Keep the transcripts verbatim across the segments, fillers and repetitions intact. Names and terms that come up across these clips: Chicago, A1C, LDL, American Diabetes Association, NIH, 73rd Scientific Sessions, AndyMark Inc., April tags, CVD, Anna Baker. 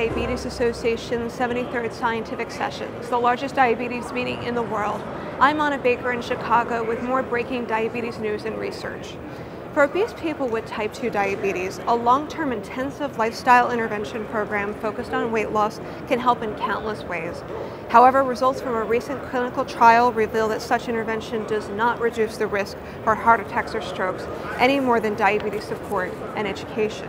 Diabetes Association seventy-third Scientific Sessions, the largest diabetes meeting in the world. I'm Anna Baker in Chicago with more breaking diabetes news and research. For obese people with type two diabetes, a long-term intensive lifestyle intervention program focused on weight loss can help in countless ways. However, results from a recent clinical trial reveal that such intervention does not reduce the risk for heart attacks or strokes any more than diabetes support and education.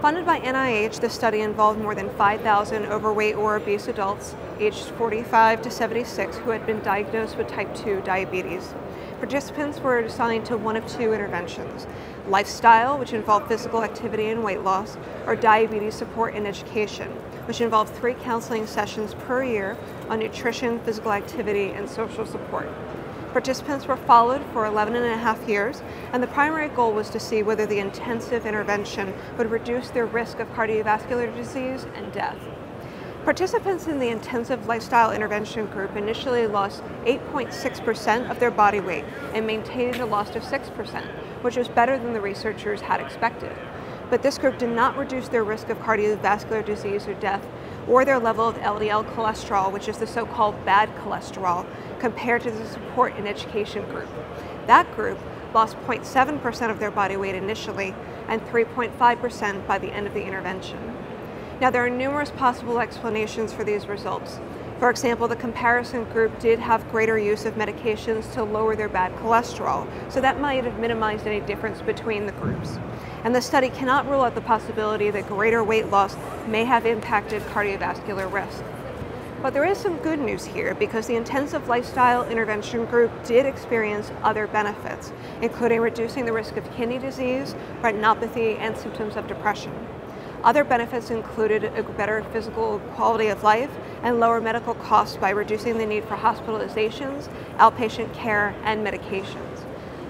Funded by N I H, the study involved more than five thousand overweight or obese adults aged forty-five to seventy-six who had been diagnosed with type two diabetes. Participants were assigned to one of two interventions: lifestyle, which involved physical activity and weight loss, or diabetes support and education, which involved three counseling sessions per year on nutrition, physical activity, and social support. Participants were followed for eleven and a half years, and the primary goal was to see whether the intensive intervention would reduce their risk of cardiovascular disease and death. Participants in the intensive lifestyle intervention group initially lost eight point six percent of their body weight and maintained a loss of six percent, which was better than the researchers had expected. But this group did not reduce their risk of cardiovascular disease or death, or their level of L D L cholesterol, which is the so-called bad cholesterol, compared to the support and education group. That group lost zero point seven percent of their body weight initially and three point five percent by the end of the intervention. Now, there are numerous possible explanations for these results. For example, the comparison group did have greater use of medications to lower their bad cholesterol, so that might have minimized any difference between the groups. And the study cannot rule out the possibility that greater weight loss may have impacted cardiovascular risk. But there is some good news here, because the intensive lifestyle intervention group did experience other benefits, including reducing the risk of kidney disease, retinopathy, and symptoms of depression. Other benefits included a better physical quality of life and lower medical costs by reducing the need for hospitalizations, outpatient care, and medications.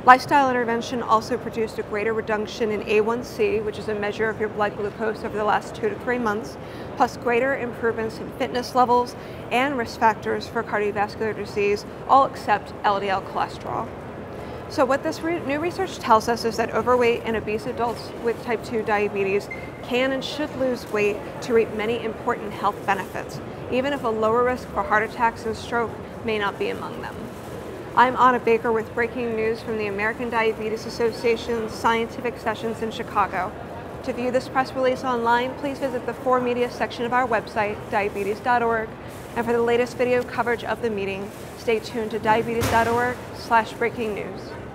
Lifestyle intervention also produced a greater reduction in A one C, which is a measure of your blood glucose over the last two to three months, plus greater improvements in fitness levels and risk factors for cardiovascular disease, all except L D L cholesterol. So what this re- new research tells us is that overweight and obese adults with type two diabetes can and should lose weight to reap many important health benefits, even if a lower risk for heart attacks and stroke may not be among them. I'm Anna Baker with breaking news from the American Diabetes Association's Scientific Sessions in Chicago. To view this press release online, please visit the For Media section of our website, diabetes dot org. And for the latest video coverage of the meeting, stay tuned to diabetes dot org slash breaking news.